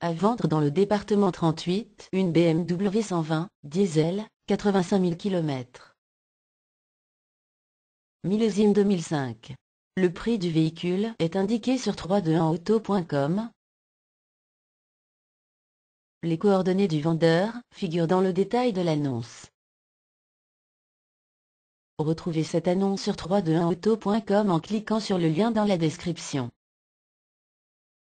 À vendre dans le département 38, une BMW 120, diesel, 85 000 km. Millésime 2005. Le prix du véhicule est indiqué sur 321auto.com. Les coordonnées du vendeur figurent dans le détail de l'annonce. Retrouvez cette annonce sur 321auto.com en cliquant sur le lien dans la description.